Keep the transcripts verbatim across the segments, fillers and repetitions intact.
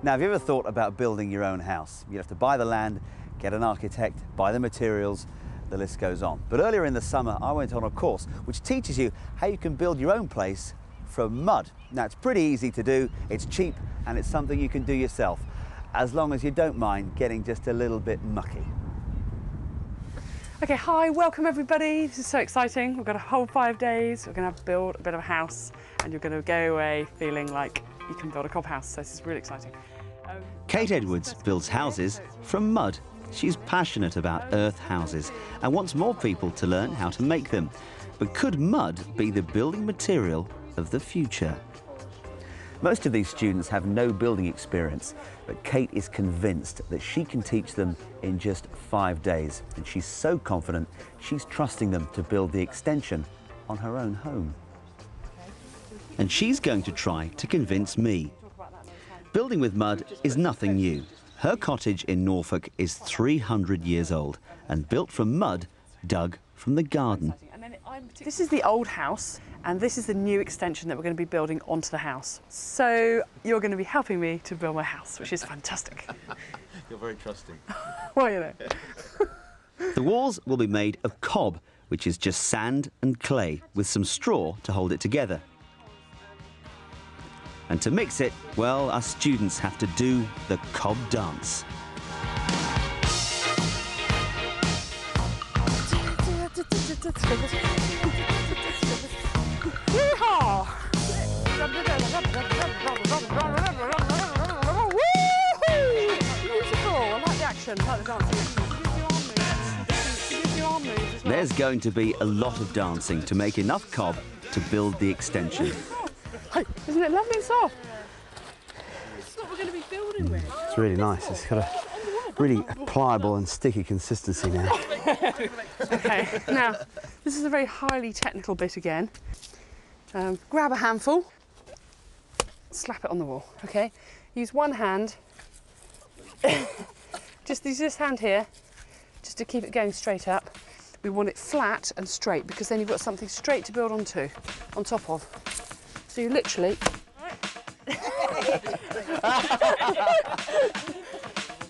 Now, have you ever thought about building your own house? You have to buy the land, get an architect, buy the materials, the list goes on. But earlier in the summer, I went on a course which teaches you how you can build your own place from mud. Now, it's pretty easy to do, it's cheap, and it's something you can do yourself, as long as you don't mind getting just a little bit mucky. Okay, hi, welcome everybody. This is so exciting. We've got a whole five days. We're gonna build a bit of a house, and you're gonna go away feeling like you can build a cob house. So this is really exciting. Um, Kate Edwards builds houses from mud. She's passionate about earth houses and wants more people to learn how to make them. But could mud be the building material of the future? Most of these students have no building experience, but Kate is convinced that she can teach them in just five days. And she's so confident, she's trusting them to build the extension on her own home. And she's going to try to convince me. Building with mud is nothing new. Her cottage in Norfolk is three hundred years old and built from mud dug from the garden. This is the old house, and this is the new extension that we're going to be building onto the house. So you're going to be helping me to build my house, which is fantastic. You're very trusting. Well, you know. The walls will be made of cob, which is just sand and clay, with some straw to hold it together. And to mix it, well, our students have to do the cob dance. Yeehaw! Woo-hoo! Beautiful, I like the action, I like the dancing. There's going to be a lot of dancing to make enough cob to build the extension. Isn't it lovely and soft? It's what we're going to be building with. It's really nice. It's got a really pliable and sticky consistency now. Okay, now, this is a very highly technical bit again. Um, grab a handful, slap it on the wall, okay? Use one hand, just use this hand here, just to keep it going straight up. We want it flat and straight, because then you've got something straight to build onto, on top of. So you literally...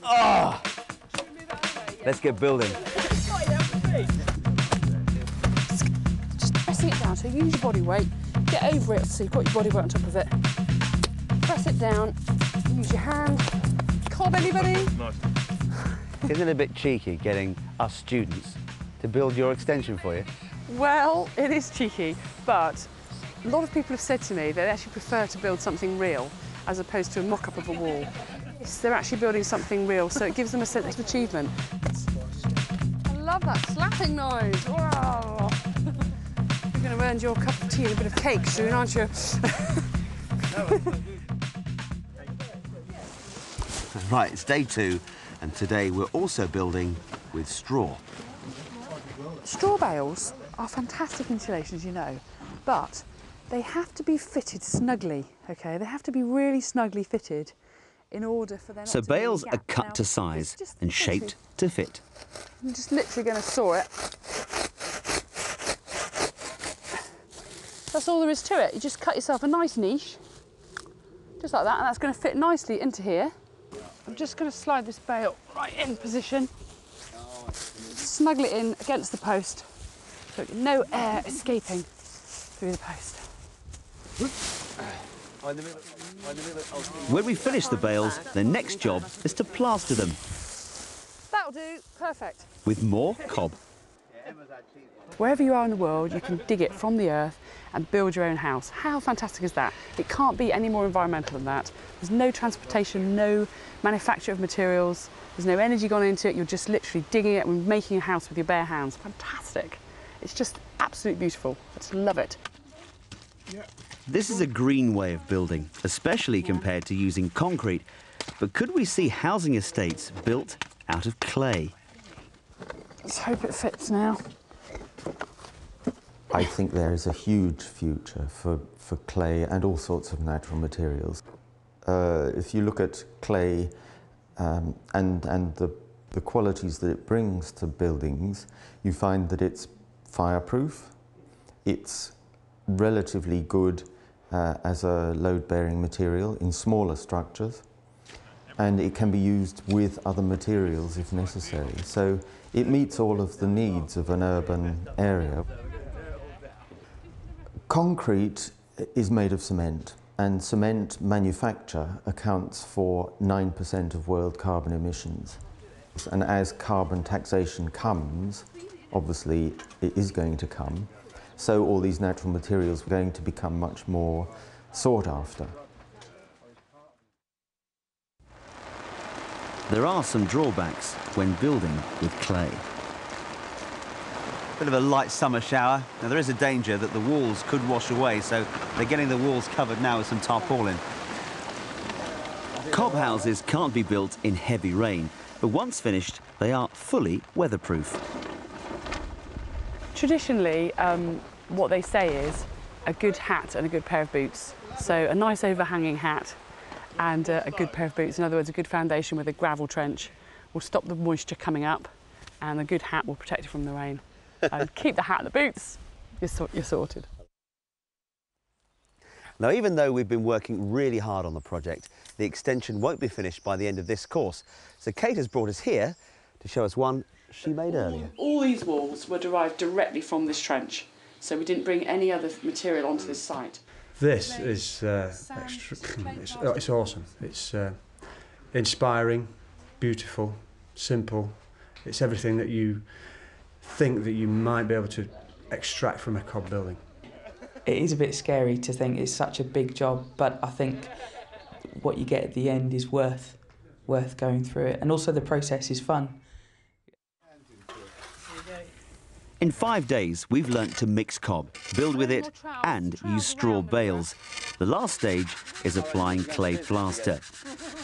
Oh. Let's get building. Just pressing it down, so use your body weight. Get over it, so you've got your body weight on top of it. Press it down, use your hand. Cob anybody? Isn't it a bit cheeky getting us students to build your extension for you? Well, it is cheeky, but a lot of people have said to me that they actually prefer to build something real as opposed to a mock-up of a wall. They're actually building something real, so it gives them a sense of achievement. I love that slapping noise. Wow. You're going to earn your cup of tea and a bit of cake soon, aren't you? Right, it's day two, and today we're also building with straw. Straw bales are fantastic insulation, you know, but they have to be fitted snugly, OK? They have to be really snugly fitted in order for them to... So bales are cut to size and shaped to fit. I'm just literally going to saw it. That's all there is to it. You just cut yourself a nice niche, just like that, and that's going to fit nicely into here. I'm just going to slide this bale right in position, snuggle it in against the post, so no air escaping through the post. When we finish the bales, the next job is to plaster them. That'll do, perfect. With more cob. Wherever you are in the world, you can dig it from the earth and build your own house. How fantastic is that? It can't be any more environmental than that. There's no transportation, no manufacture of materials, there's no energy gone into it, you're just literally digging it and making a house with your bare hands. Fantastic. It's just absolutely beautiful. I just love it. This is a green way of building, especially compared to using concrete. But could we see housing estates built out of clay? Let's hope it fits now. I think there is a huge future for, for clay and all sorts of natural materials. Uh, if you look at clay um, and, and the, the qualities that it brings to buildings, you find that it's fireproof, it's relatively good uh, as a load-bearing material in smaller structures, and it can be used with other materials if necessary. So it meets all of the needs of an urban area. Concrete is made of cement, and cement manufacture accounts for nine percent of world carbon emissions. And as carbon taxation comes, obviously it is going to come, so all these natural materials are going to become much more sought after. There are some drawbacks when building with clay. Bit of a light summer shower. Now, there is a danger that the walls could wash away, so they're getting the walls covered now with some tarpaulin. Cob houses can't be built in heavy rain, but once finished, they are fully weatherproof. Traditionally, um, what they say is a good hat and a good pair of boots. So a nice overhanging hat and uh, a good pair of boots, in other words, a good foundation with a gravel trench, will stop the moisture coming up, and a good hat will protect it from the rain. And keep the hat and the boots, you're, so you're sorted. Now, even though we've been working really hard on the project, the extension won't be finished by the end of this course. So Kate has brought us here to show us one she made earlier. All these walls were derived directly from this trench, so we didn't bring any other material onto this site. This is uh, extra, it's, it's awesome. It's uh, inspiring, beautiful, simple. It's everything that you think that you might be able to extract from a cob building. It is a bit scary to think it's such a big job, but I think what you get at the end is worth worth going through it, and also the process is fun. In five days we've learnt to mix cob, build with it and use straw bales. The last stage is applying clay plaster.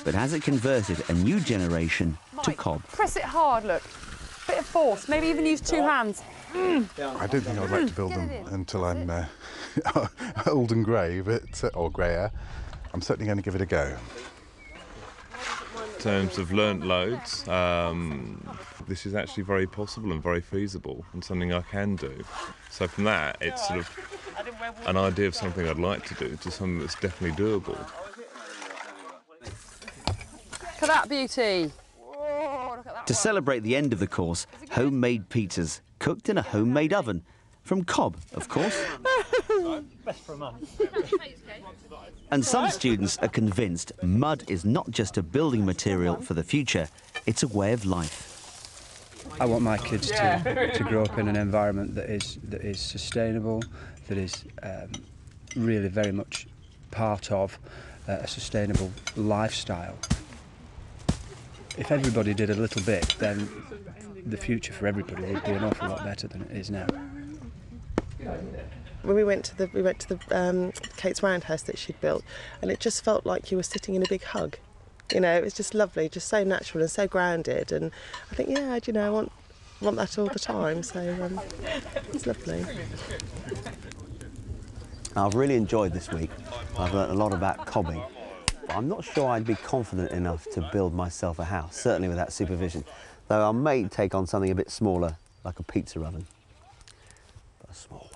But has it converted a new generation to cob? Press it hard, look. Bit of force, maybe even use two hands. Mm. I don't think I'd like to build them until I'm uh, old and grey, but uh, or greyer. I'm certainly going to give it a go. In terms of learnt loads, um, this is actually very possible and very feasible, and something I can do. So from that, it's sort of an idea of something I'd like to do to something that's definitely doable. Look at that beauty. To celebrate the end of the course, homemade pizzas, cooked in a homemade oven, from cob, of course. And some students are convinced mud is not just a building material for the future, it's a way of life. I want my kids to, to grow up in an environment that is, that is sustainable, that is um, really very much part of uh, a sustainable lifestyle. If everybody did a little bit, then the future for everybody would be an awful lot better than it is now. When we went to the we went to the um, Kate's roundhouse that she'd built, and it just felt like you were sitting in a big hug. You know, it was just lovely, just so natural and so grounded. And I think, yeah, you know, I want want that all the time. So um, it's lovely. I've really enjoyed this week. I've learnt a lot about cobbing. I'm not sure I'd be confident enough to build myself a house, certainly without supervision, though I may take on something a bit smaller, like a pizza oven. But small.